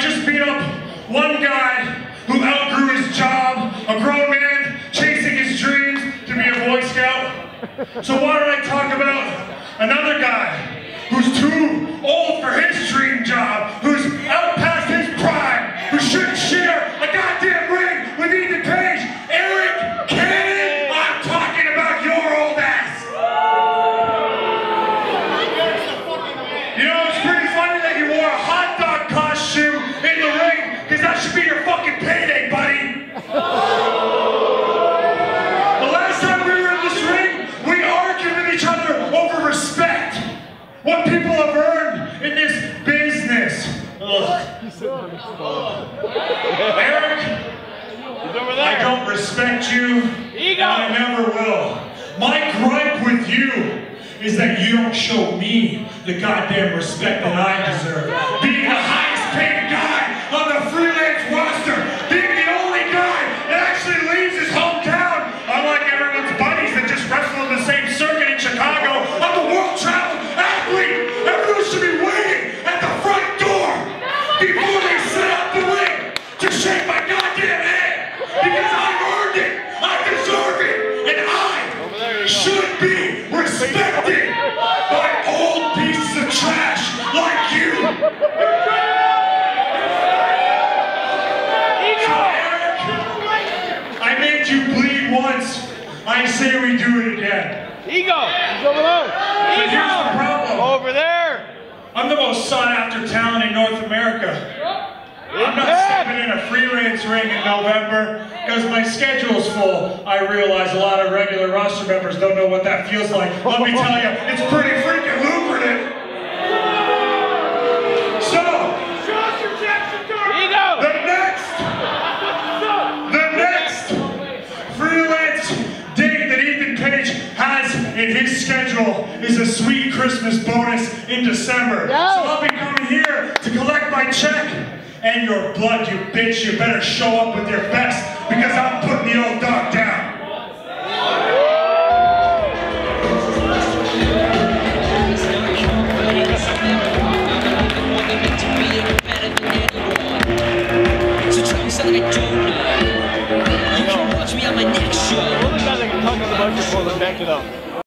I just beat up one guy who outgrew his job, a grown man chasing his dreams to be a Boy Scout. So why don't I talk about another guy who's too old for his dream job, who's out past his prime, who shouldn't share a goddamn ring with Ethan Page, Eric Cannon. What people have earned in this business. Eric, I don't respect you, and I never will. My gripe with you is that you don't show me the goddamn respect that I deserve. Being the highest paid guy on the freelance roster, being the only guy that actually leaves his hometown, unlike everyone's buddies that just wrestle in the same circuit in Chicago. I'm the world traveler. Everyone should be waiting at the front door before they set up the ring to shake my goddamn head, because I've earned it, I deserve it, and I should be respected by old pieces of trash like you. So Eric, I made you bleed once, I say we do it again. Ego! He's over there! But here's the problem. Over there! I'm the most sought-after talent in North America. I'm not stepping in a freelance ring in November because my schedule's full. I realize a lot of regular roster members don't know what that feels like. Let me tell you, it's pretty freaking lucrative. So, the next freelance date that Ethan Page has in his schedule is a sweet Christmas bonus in December. So I'll be coming here to collect my check and your blood, you bitch. You better show up with your best, because I'm putting the old dog down.